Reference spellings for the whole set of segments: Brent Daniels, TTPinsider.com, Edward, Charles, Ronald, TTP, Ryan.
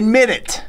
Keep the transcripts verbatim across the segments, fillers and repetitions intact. admit it.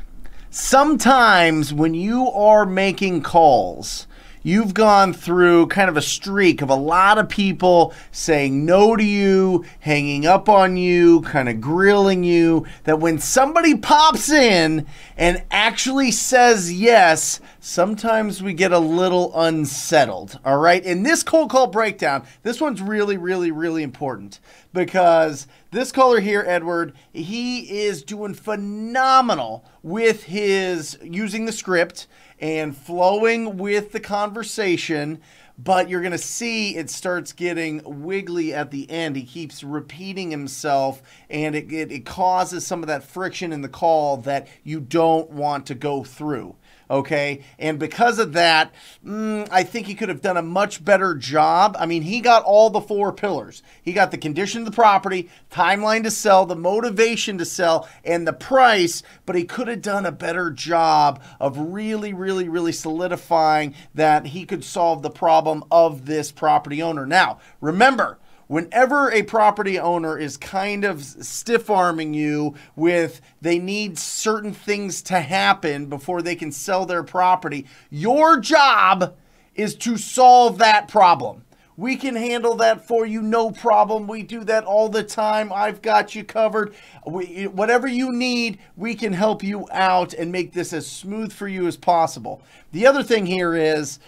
Sometimes when you are making calls, you've gone through kind of a streak of a lot of people saying no to you, hanging up on you, kind of grilling you, that when somebody pops in and actually says yes, sometimes we get a little unsettled, all right? In this cold call breakdown, this one's really, really, really important because this caller here, Edward, he is doing phenomenal with his using the script and flowing with the conversation, but you're gonna see it starts getting wiggly at the end. He keeps repeating himself, and it, it, it causes some of that friction in the call that you don't want to go through, okay? And because of that, mm, I think he could have done a much better job. I mean, he got all the four pillars. He got the condition of the property, timeline to sell, the motivation to sell, and the price, but he could have done a better job of really, really, really solidifying that he could solve the problem of this property owner. Now, remember, whenever a property owner is kind of stiff-arming you with they need certain things to happen before they can sell their property, your job is to solve that problem. We can handle that for you, no problem. We do that all the time. I've got you covered. We, whatever you need, we can help you out and make this as smooth for you as possible. The other thing here is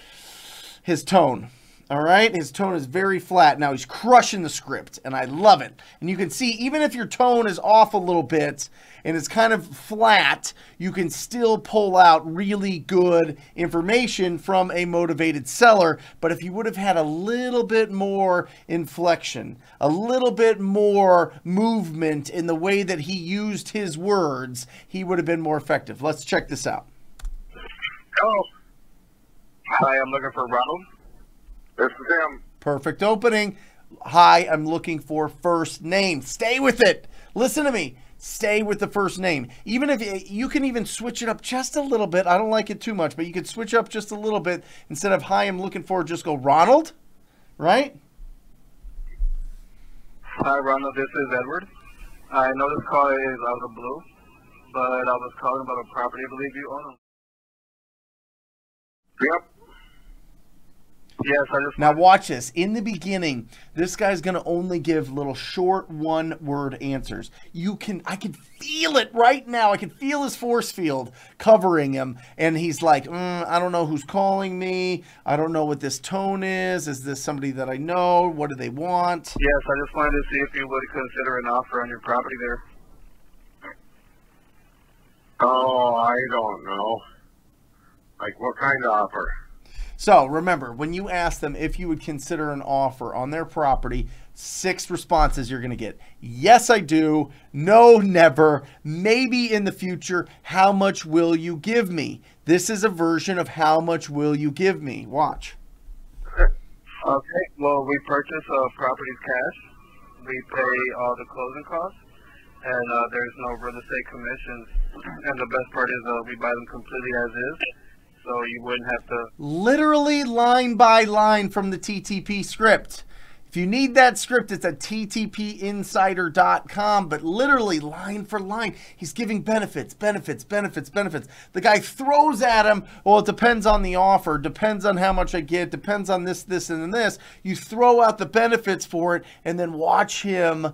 his tone, all right? His tone is very flat. Now, he's crushing the script, and I love it. And you can see, even if your tone is off a little bit and it's kind of flat, you can still pull out really good information from a motivated seller. But if you would have had a little bit more inflection, a little bit more movement in the way that he used his words, he would have been more effective. Let's check this out. Hello. Hi, I'm looking for Ronald. This is him. Perfect opening. Hi, I'm looking for first name. Stay with it. Listen to me. Stay with the first name. Even if you, you can even switch it up just a little bit. I don't like it too much, but you could switch up just a little bit. Instead of hi, I'm looking for, just go Ronald, right? Hi, Ronald. This is Edward. I know this call is out of the blue, but I was calling about a property I believe you own. Yep. Yes, I just now watch this. In the beginning, this guy's going to only give little short one-word answers. You can, I can feel it right now. I can feel his force field covering him, and he's like, mm, I don't know who's calling me. I don't know what this tone is. Is this somebody that I know? What do they want? Yes, I just wanted to see if you would consider an offer on your property there. Oh, I don't know. Like what kind of offer? So remember, when you ask them if you would consider an offer on their property, six responses you're going to get. Yes, I do. No, never. Maybe in the future. How much will you give me? This is a version of how much will you give me? Watch. Okay. Well, we purchase uh, properties cash. We pay all the closing costs. And uh, there's no real estate commissions. And the best part is uh, we buy them completely as is. So you wouldn't have to... Literally line by line from the T T P script. If you need that script, it's at T T P insider dot com, but literally line for line, he's giving benefits, benefits, benefits, benefits. The guy throws at him, well, it depends on the offer, depends on how much I get, depends on this, this, and this. You throw out the benefits for it, and then watch him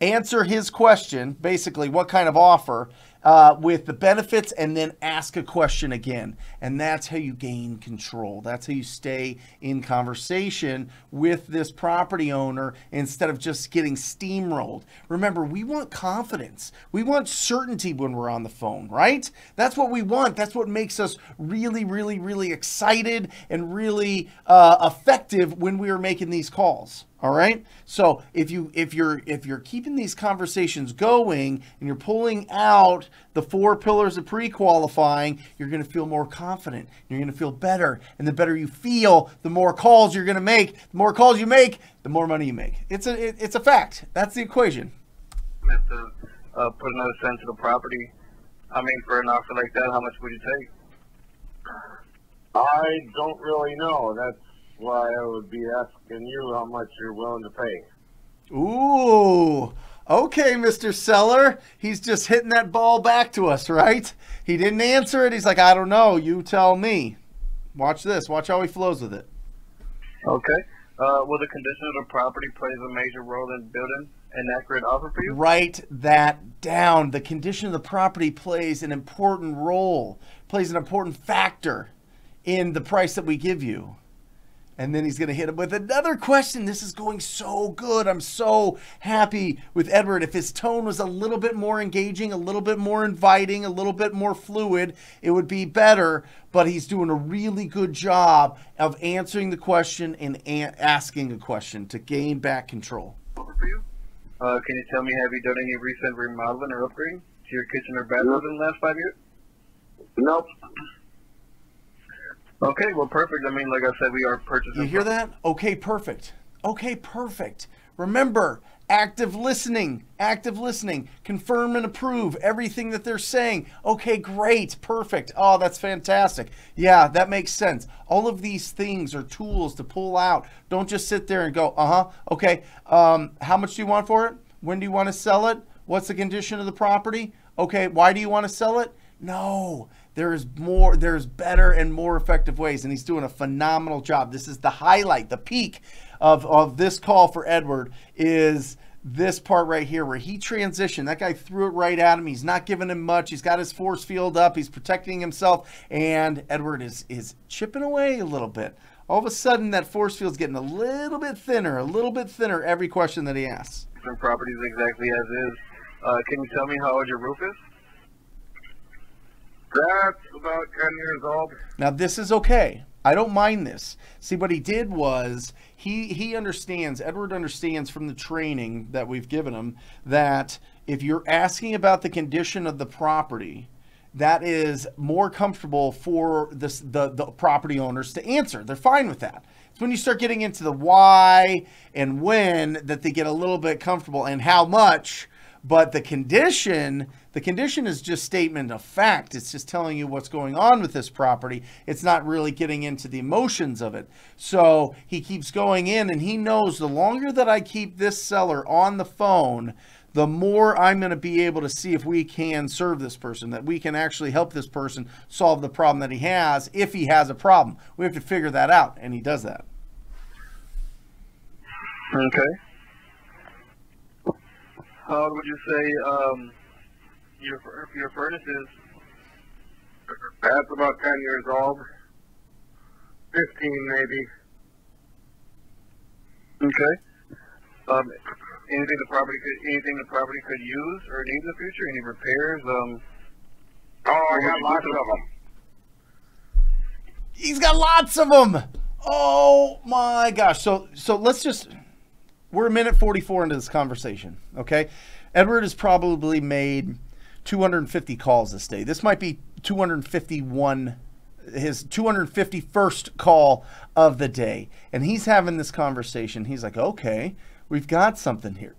answer his question, basically what kind of offer, Uh, with the benefits, and then ask a question again. And that's how you gain control. That's how you stay in conversation with this property owner instead of just getting steamrolled. Remember, we want confidence. We want certainty when we're on the phone, right? That's what we want. That's what makes us really, really, really excited and really uh, effective when we are making these calls. All right. So if you if you're if you're keeping these conversations going and you're pulling out the four pillars of pre-qualifying, you're going to feel more confident. You're going to feel better. And the better you feel, the more calls you're going to make. The more calls you make, the more money you make. It's a it, it's a fact. That's the equation. I have to uh, put another cent to the property. I mean, for an offer like that, how much would you take? I don't really know. That's why I would be asking you how much you're willing to pay. Ooh, Okay, Mister Seller, he's just hitting that ball back to us, right? He didn't answer it. He's like, I don't know. You tell me. Watch this. Watch how he flows with it. Okay. Uh, will the condition of the property plays a major role in building an accurate offer for you? Write that down. The condition of the property plays an important role, plays an important factor in the price that we give you. And then he's going to hit him with another question. This is going so good. I'm so happy with Edward. If his tone was a little bit more engaging, a little bit more inviting, a little bit more fluid, it would be better. But he's doing a really good job of answering the question and asking a question to gain back control. Over for you. Uh, can you tell me, have you done any recent remodeling or upgrading to your kitchen or bathroom in the last five years? Nope. Okay, well, perfect. I mean, like I said, we are purchasing. You hear that? Okay, perfect. Okay, perfect. Remember, active listening, active listening. Confirm and approve everything that they're saying. Okay, great, perfect. Oh, that's fantastic. Yeah, that makes sense. All of these things are tools to pull out. Don't just sit there and go, uh-huh, okay. Um, how much do you want for it? When do you want to sell it? What's the condition of the property? Okay, why do you want to sell it? No. There's more, there's better and more effective ways, and he's doing a phenomenal job. This is the highlight, the peak of, of this call for Edward is this part right here where he transitioned. That guy threw it right at him. He's not giving him much. He's got his force field up. He's protecting himself, and Edward is, is chipping away a little bit. All of a sudden, that force field's getting a little bit thinner, a little bit thinner every question that he asks. Properties exactly as is. Uh, can you tell me how old your roof is? That's about ten years old. Now this is okay. I don't mind this. See, what he did was he he understands, Edward understands from the training that we've given him that if you're asking about the condition of the property, that is more comfortable for this, the, the property owners to answer. They're fine with that. It's when you start getting into the why and when that they get a little bit comfortable and how much. But the condition, the condition is just statement of fact. It's just telling you what's going on with this property. It's not really getting into the emotions of it. So he keeps going in, and he knows the longer that I keep this seller on the phone, the more I'm going to be able to see if we can serve this person, that we can actually help this person solve the problem that he has, if he has a problem. We have to figure that out, and he does that. Okay. How would you say um, your your furnace is? That's about ten years old, fifteen maybe. Okay. Um, anything the property could anything the property could use or need in the future? Any repairs? Um. Oh, I got lots of them. He's got lots of them. Oh my gosh! So so let's just. We're a minute forty-four into this conversation, okay? Edward has probably made two hundred fifty calls this day. This might be two hundred fifty-one, his two hundred fifty-first call of the day. And he's having this conversation. He's like, okay, we've got something here.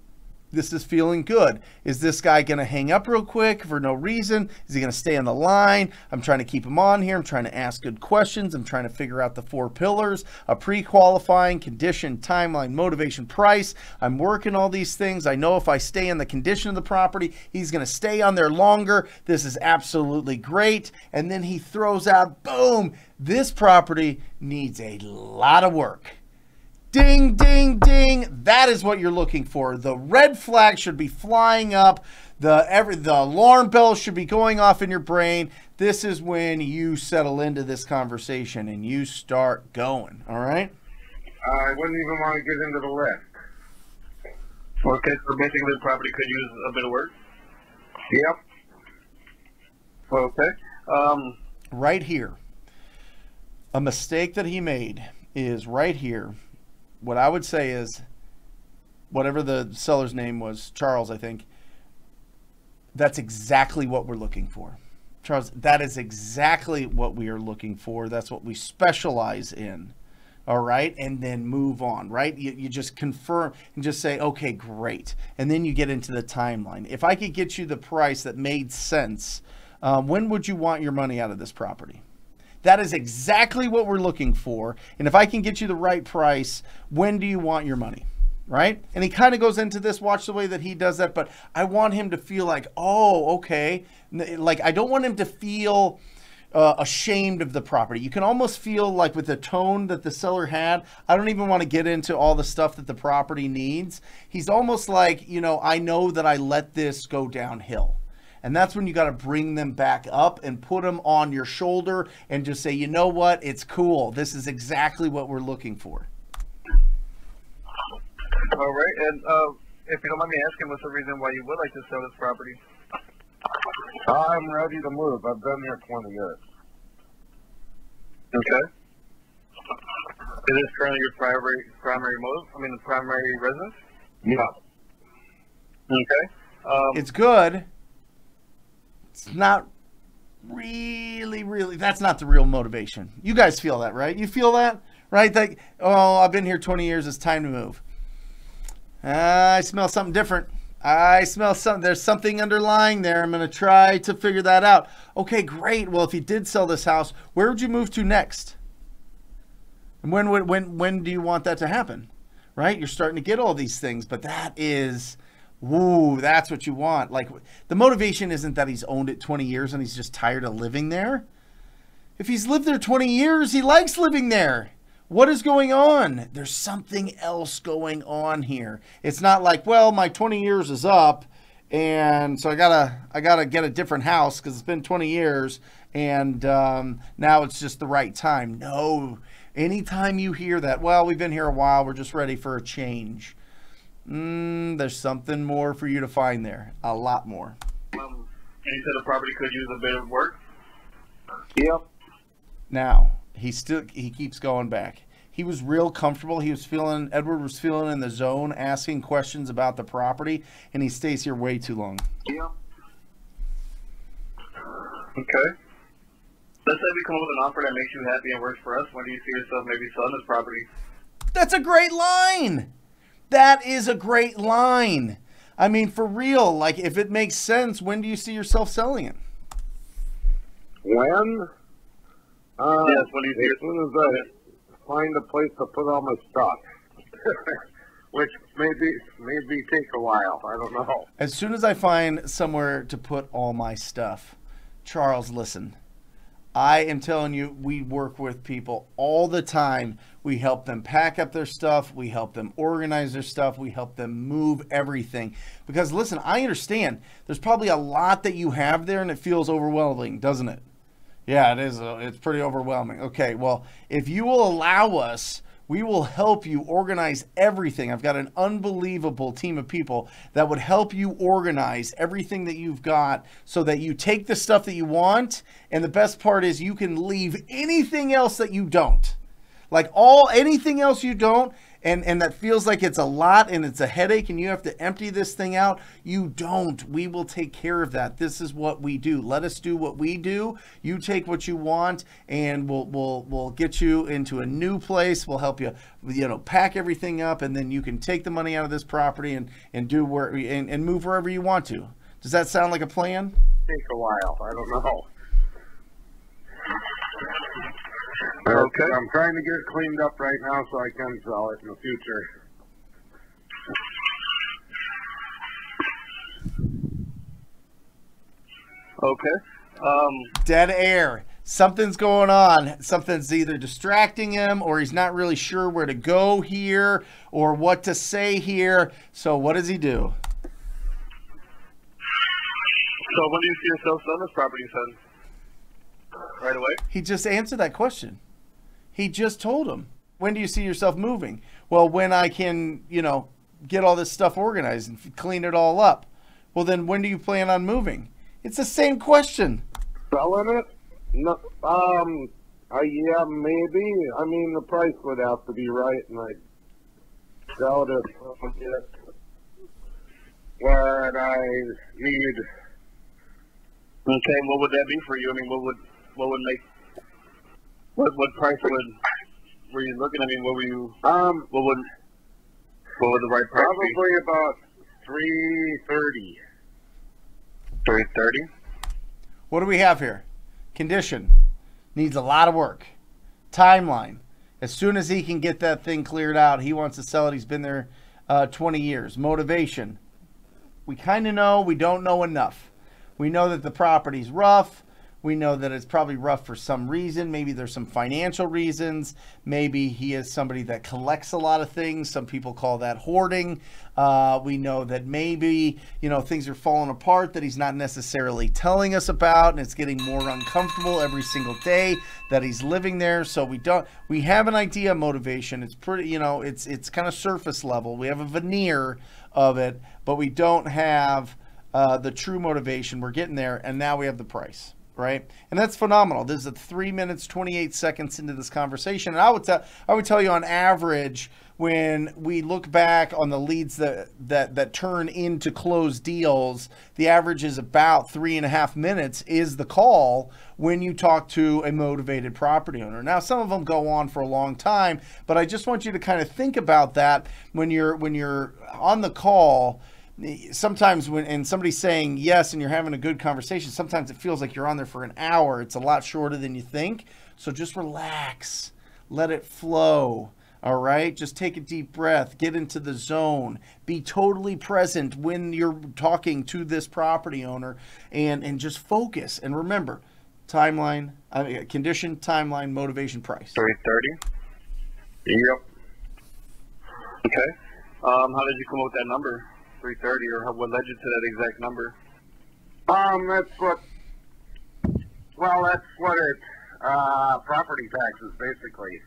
This is feeling good. Is this guy going to hang up real quick for no reason? Is he going to stay on the line? I'm trying to keep him on here. I'm trying to ask good questions. I'm trying to figure out the four pillars, a pre-qualifying, condition, timeline, motivation, price. I'm working all these things. I know if I stay in the condition of the property, he's going to stay on there longer. This is absolutely great. And then he throws out, boom, this property needs a lot of work. Ding, ding, ding. That is what you're looking for. The red flag should be flying up. The, every, the alarm bell should be going off in your brain. This is when you settle into this conversation and you start going. All right? Uh, I wouldn't even want to get into the list. Okay, so basically the property could use a bit of work. Yep. Okay. Um, right here. A mistake that he made is right here. What I would say is, whatever the seller's name was, Charles, I think, that's exactly what we're looking for. Charles, that is exactly what we are looking for. That's what we specialize in, all right? And then move on, right? You, you just confirm and just say, okay, great. And then you get into the timeline. If I could get you the price that made sense, um, when would you want your money out of this property? That is exactly what we're looking for. And if I can get you the right price, when do you want your money? right? And he kind of goes into this, watch the way that he does that, but I want him to feel like, oh, okay. Like, I don't want him to feel uh, ashamed of the property. You can almost feel like with the tone that the seller had, I don't even want to get into all the stuff that the property needs. He's almost like, you know, I know that I let this go downhill. And that's when you got to bring them back up and put them on your shoulder and just say, you know what, it's cool. This is exactly what we're looking for. All right. And uh, if you don't mind me asking, what's the reason why you would like to sell this property? I'm ready to move. I've been here twenty years. Okay. Is this currently your primary, primary move? I mean, the primary residence? Yeah. Okay. Um, it's good. It's not really, really, that's not the real motivation. You guys feel that, right? You feel that, right? Like, oh, I've been here twenty years. It's time to move. Uh, I smell something different. I smell something. There's something underlying there. I'm going to try to figure that out. Okay, great. Well, if you did sell this house, where would you move to next? And when would, when, when do you want that to happen? Right? You're starting to get all these things, but that is, ooh, that's what you want. Like, the motivation isn't that he's owned it twenty years and he's just tired of living there. If he's lived there twenty years, he likes living there. What is going on? There's something else going on here. It's not like, well, my twenty years is up and so I gotta, I gotta get a different house because it's been twenty years and um, now it's just the right time. No, anytime you hear that, well, we've been here a while, we're just ready for a change. Mm, there's something more for you to find there. A lot more. Um, and you said the property could use a bit of work? Yep. Now, he still, he keeps going back. He was real comfortable. He was feeling, Edward was feeling in the zone, asking questions about the property, and he stays here way too long. Yep. Okay. Let's say we come up with an offer that makes you happy and works for us. When do you see yourself maybe selling this property? That's a great line! That is a great line. I mean, for real, like, if it makes sense, when do you see yourself selling it? When? Uh, yes, when you as soon as I find a place to put all my stuff, which maybe, maybe take a while. I don't know. As soon as I find somewhere to put all my stuff, Charles, listen. I am telling you, we work with people all the time. We help them pack up their stuff. We help them organize their stuff. We help them move everything. Because listen, I understand there's probably a lot that you have there and it feels overwhelming, doesn't it? Yeah, it is. A, it's pretty overwhelming. Okay, well, if you will allow us, we will help you organize everything. I've got an unbelievable team of people that would help you organize everything that you've got so that you take the stuff that you want. And the best part is you can leave anything else that you don't. Like all, anything else you don't, and, and that feels like it's a lot and it's a headache and you have to empty this thing out, you don't. We will take care of that. This is what we do. Let us do what we do. You take what you want and we'll, we'll, we'll get you into a new place. We'll help you, you know, pack everything up and then you can take the money out of this property and, and do where, and, and move wherever you want to. Does that sound like a plan? Take a while. I don't know. Okay. I'm trying to get it cleaned up right now so I can sell it in the future. Okay. Um, Dead air. Something's going on. Something's either distracting him or he's not really sure where to go here or what to say here. So what does he do? So when do you see yourself selling this property, son? Right away? He just answered that question. He just told him, when do you see yourself moving? Well, when I can, you know, get all this stuff organized and clean it all up. Well, then when do you plan on moving? It's the same question. Selling it? No, um, uh, yeah, maybe. I mean, the price would have to be right, and I'd sell it if what I need. Okay, what would that be for you? I mean, what would, what would make, what, what price would, were you looking? I mean, what were you, um, what would, what would the right price be? Probably about three thirty. three thirty? What do we have here? Condition. Needs a lot of work. Timeline. As soon as he can get that thing cleared out, he wants to sell it. He's been there uh, twenty years. Motivation. We kind of know, we don't know enough. We know that the property's rough. We know that it's probably rough for some reason. Maybe there's some financial reasons. Maybe he is somebody that collects a lot of things. Some people call that hoarding. Uh, we know that maybe, you know, things are falling apart that he's not necessarily telling us about, and it's getting more uncomfortable every single day that he's living there. So we don't, we have an idea of motivation. It's pretty, you know, it's, it's kind of surface level. We have a veneer of it, but we don't have uh, the true motivation. We're getting there, and now we have the price. Right? And that's phenomenal. This is a three minutes, twenty-eight seconds into this conversation. And I would tell, I would tell you on average, when we look back on the leads that, that, that turn into closed deals, the average is about three and a half minutes is the call when you talk to a motivated property owner. Now, some of them go on for a long time, but I just want you to kind of think about that when you're, when you're on the call. Sometimes when and somebody's saying yes and you're having a good conversation, sometimes it feels like you're on there for an hour. It's a lot shorter than you think. So just relax, let it flow. All right, just take a deep breath, get into the zone, be totally present when you're talking to this property owner, and and just focus. And remember, timeline, I mean, condition, timeline, motivation, price. three thirty. Yep. Okay. Um, how did you come up with that number? three thirty, or what led you to that exact number? Um, that's what, well, that's what it, uh, property taxes, basically.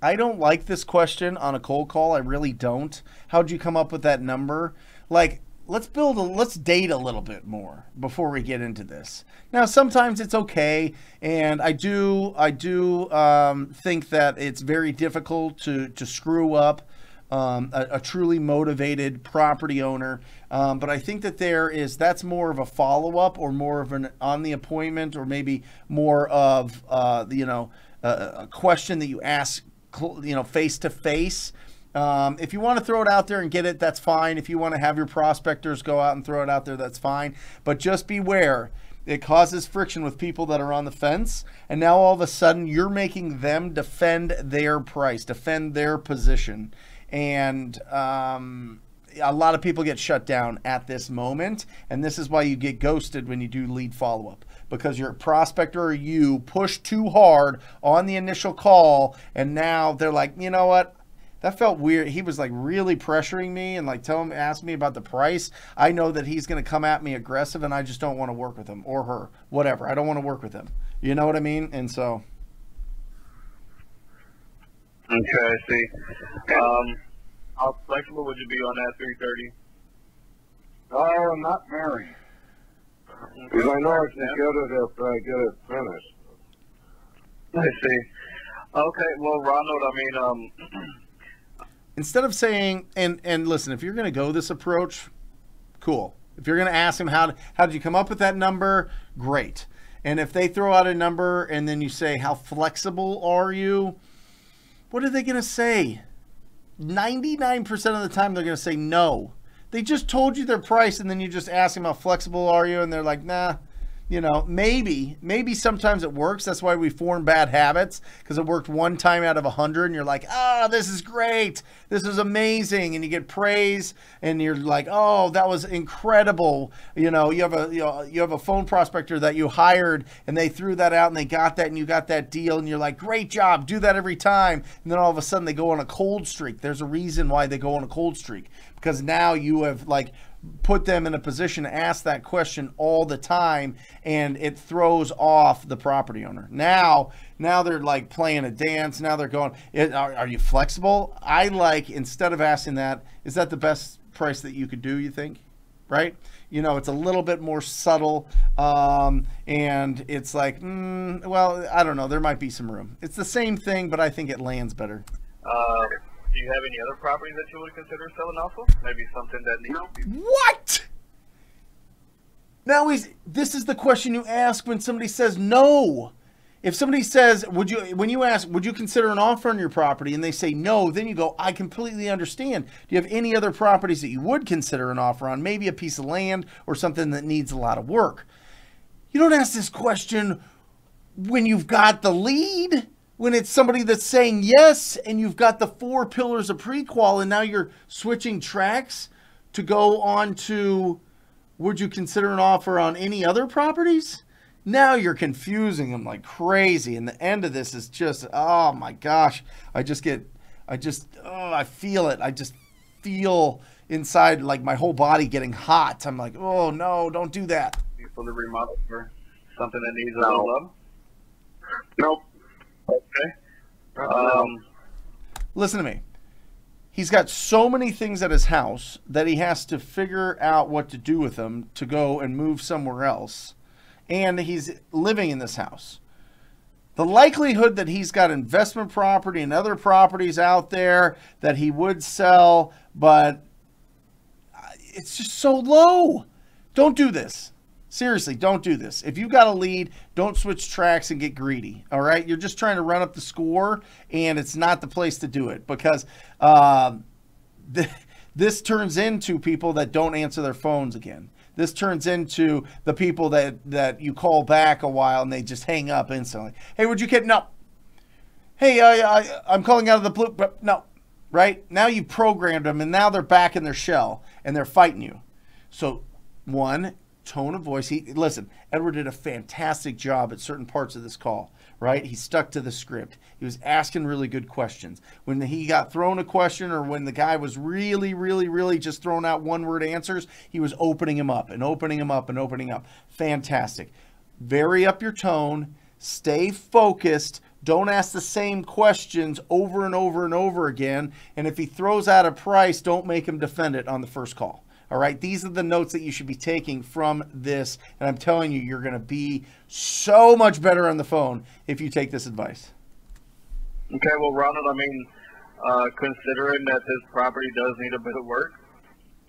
I don't like this question on a cold call. I really don't. How'd you come up with that number? Like, let's build, a, let's date a little bit more before we get into this. Now, sometimes it's okay. And I do, I do, um, think that it's very difficult to, to screw up Um, a, a truly motivated property owner. Um, but I think that there is, that's more of a follow-up or more of an on the appointment, or maybe more of, uh, you know, a, a question that you ask, you know, face to face. Um, if you want to throw it out there and get it, that's fine. If you want to have your prospectors go out and throw it out there, that's fine. But just beware, it causes friction with people that are on the fence. And now all of a sudden you're making them defend their price, defend their position. And um, a lot of people get shut down at this moment. And this is why you get ghosted when you do lead follow-up, because your prospector or you pushed too hard on the initial call. And now they're like, you know what? That felt weird. He was like really pressuring me and like tell him, ask me about the price. I know that he's going to come at me aggressive, and I just don't want to work with him or her, whatever. I don't want to work with him. You know what I mean? And so. Okay, I see. Um, how flexible would you be on that three thirty? Oh, I'm not married. Because I know I can get it if I get it finished. I see. Okay, well, Ronald, I mean... Um... Instead of saying, and, and listen, if you're going to go this approach, cool. If you're going to ask him, how, how did you come up with that number? Great. And if they throw out a number and then you say, how flexible are you? What are they going to say? ninety-nine percent of the time, they're going to say no. They just told you their price, and then you just ask them, how flexible are you? And they're like, nah, you know, maybe, maybe sometimes it works. That's why we form bad habits, because it worked one time out of a hundred, and you're like, ah, oh, this is great. This is amazing. And you get praise, and you're like, oh, that was incredible. You know, you have a, you know, you have a phone prospector that you hired, and they threw that out, and they got that, and you got that deal, and you're like, great job, do that every time. And then all of a sudden they go on a cold streak. There's a reason why they go on a cold streak, because now you have like put them in a position to ask that question all the time, and it throws off the property owner. Now, now they're like playing a dance. Now they're going, are, are you flexible? I like, instead of asking that, is that the best price that you could do, you think? Right? You know, it's a little bit more subtle. Um, and it's like, mm, well, I don't know. There might be some room. It's the same thing, but I think it lands better. Uh, do you have any other properties that you would consider selling off of? Maybe something that needs to be... What? Now, he's, this is the question you ask when somebody says no. If somebody says, would you, when you ask, would you consider an offer on your property, and they say no, then you go, I completely understand. Do you have any other properties that you would consider an offer on? Maybe a piece of land or something that needs a lot of work. You don't ask this question when you've got the lead. when it's somebody that's saying yes and you've got the four pillars of prequal and now you're switching tracks to go on to would you consider an offer on any other properties? Now you're confusing them like crazy. And the end of this is just, oh my gosh, I just get, I just, oh, I feel it. I just feel inside like my whole body getting hot. I'm like, oh no, don't do that. For the remodel for something that needs no. a little love? Nope. Okay. Um, Listen to me. He's got so many things at his house that he has to figure out what to do with them to go and move somewhere else. And he's living in this house. The likelihood that he's got investment property and other properties out there that he would sell, but it's just so low. Don't do this. Seriously, don't do this. If you got a lead, don't switch tracks and get greedy. All right, you're just trying to run up the score, and it's not the place to do it because uh, th this turns into people that don't answer their phones again. This turns into the people that, that you call back a while and they just hang up instantly. Hey, would you get no? Hey, I, I, I'm calling out of the blue. But no, right? Now you programmed them and now they're back in their shell and they're fighting you. So one, tone of voice. He, listen, Edward did a fantastic job at certain parts of this call, right? He stuck to the script. He was asking really good questions. When he got thrown a question or when the guy was really, really, really just throwing out one word answers, he was opening him up and opening him up and opening up. Fantastic. Vary up your tone. Stay focused. Don't ask the same questions over and over and over again. And if he throws out a price, don't make him defend it on the first call. All right, these are the notes that you should be taking from this. And I'm telling you, you're going to be so much better on the phone if you take this advice. Okay, well, Ronald, I mean, uh, considering that this property does need a bit of work,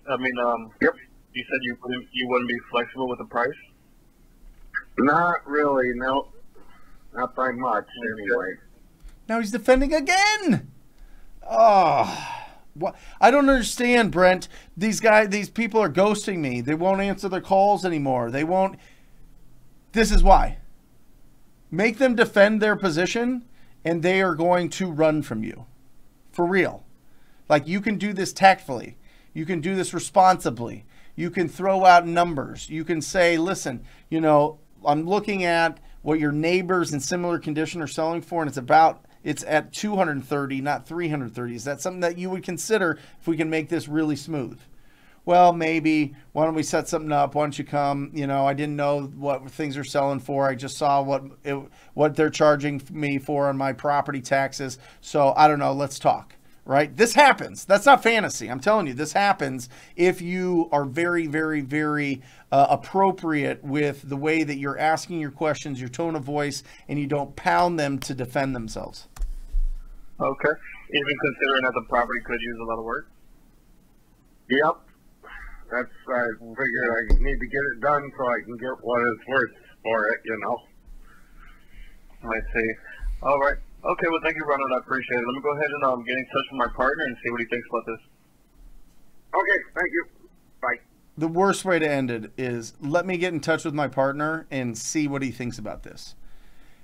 I mean, um, yep. you said you wouldn't, you wouldn't be flexible with the price? Not really, no. Not by much, anyway. Now he's defending again. Oh. What? I don't understand, Brent. These guys, these people are ghosting me. They won't answer their calls anymore. They won't. This is why. Make them defend their position and they are going to run from you. For real. Like, you can do this tactfully. You can do this responsibly. You can throw out numbers. You can say, listen, you know, I'm looking at what your neighbors in similar condition are selling for, and it's about It's at two hundred thirty, not three hundred thirty. Is that something that you would consider if we can make this really smooth? Well, maybe. Why don't we set something up? Why don't you come? You know, I didn't know what things are selling for. I just saw what it, what they're charging me for on my property taxes. So I don't know. Let's talk, right? This happens. That's not fantasy. I'm telling you, this happens if you are very, very, very uh, appropriate with the way that you're asking your questions, your tone of voice, and you don't pound them to defend themselves. Okay. Even considering that the property could use a lot of work? Yep. That's, I figured I need to get it done so I can get what it's worth for it, you know. I see. All right. Okay, well, thank you, Ronald. I appreciate it. Let me go ahead and um, get in touch with my partner and see what he thinks about this. Okay, thank you. Bye. The worst way to end it is, let me get in touch with my partner and see what he thinks about this.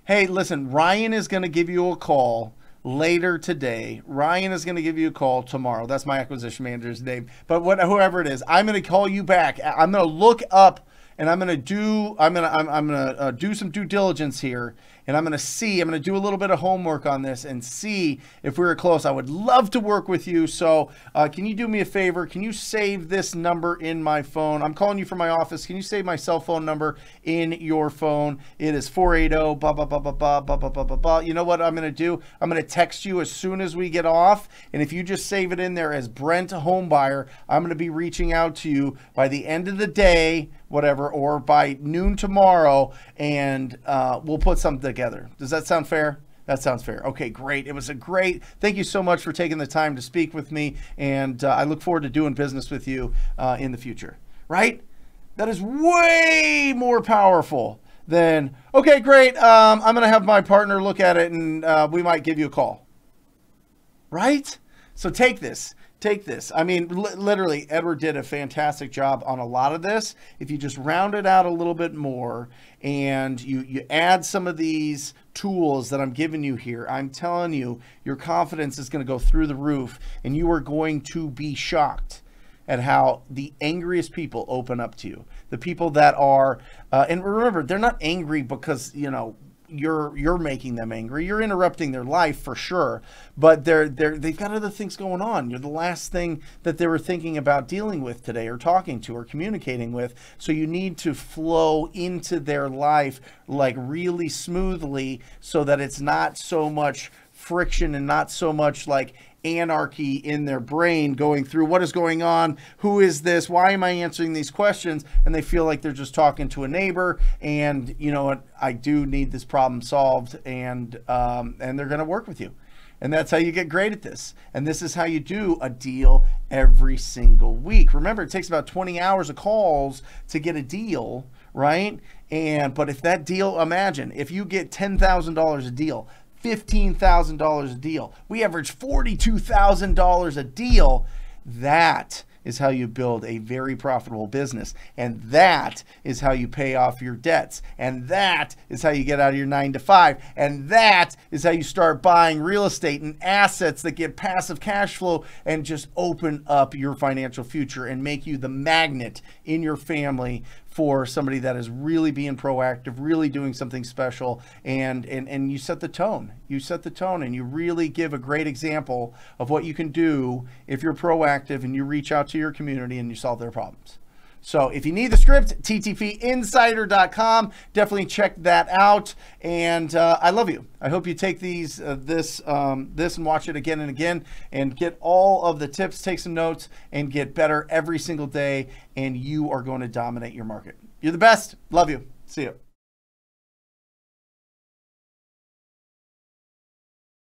Hey, listen, Ryan is going to give you a call later today. Ryan is going to give you a call tomorrow. That's my acquisition manager's name. But what, whoever it is, I'm going to call you back. I'm going to look up and I'm going to do, I'm going to, I'm, I'm going to uh, do some due diligence here, and I'm going to see, I'm going to do a little bit of homework on this and see if we were close. I would love to work with you. So uh, can you do me a favor? Can you save this number in my phone? I'm calling you from my office. Can you save my cell phone number in your phone? It is four eight zero blah, blah, blah, blah, blah, blah, blah, blah, blah, blah. You know what I'm going to do? I'm going to text you as soon as we get off. And if you just save it in there as Brent Homebuyer, I'm going to be reaching out to you by the end of the day, whatever, or by noon tomorrow, and uh, we'll put something together. Does that sound fair? That sounds fair. Okay, great. It was a great, thank you so much for taking the time to speak with me, and uh, I look forward to doing business with you uh, in the future, right? That is way more powerful than, okay, great, um, I'm going to have my partner look at it, and uh, we might give you a call, right? So take this. take this. I mean, li literally, Edward did a fantastic job on a lot of this. If you just round it out a little bit more and you, you add some of these tools that I'm giving you here, I'm telling you, your confidence is going to go through the roof, and you are going to be shocked at how the angriest people open up to you. The people that are, uh, and remember, they're not angry because, you know, you're you're making them angry. You're interrupting their life for sure, but they're they're they've got other things going on. You're the last thing that they were thinking about dealing with today, or talking to, or communicating with. So you need to flow into their life like really smoothly, so that it's not so much friction and not so much like anarchy in their brain going through what is going on, who is this, why am I answering these questions, and they feel like they're just talking to a neighbor. And you know what, I do need this problem solved, and um, and they're going to work with you. And that's how you get great at this. And this is how you do a deal every single week. Remember, it takes about twenty hours of calls to get a deal, right? And but if that deal, imagine if you get ten thousand dollars a deal, fifteen thousand dollars a deal, we average forty-two thousand dollars a deal. That is how you build a very profitable business. And that is how you pay off your debts. And that is how you get out of your nine to five. And that is how you start buying real estate and assets that get passive cash flow and just open up your financial future and make you the magnet in your family for somebody that is really being proactive, really doing something special. And, and, and you set the tone. You set the tone, and you really give a great example of what you can do if you're proactive and you reach out to your community and you solve their problems. So if you need the script, T T P insider dot com, definitely check that out. And uh, I love you. I hope you take these, uh, this, um, this and watch it again and again, and get all of the tips, take some notes, and get better every single day. And you are going to dominate your market. You're the best. Love you. See you.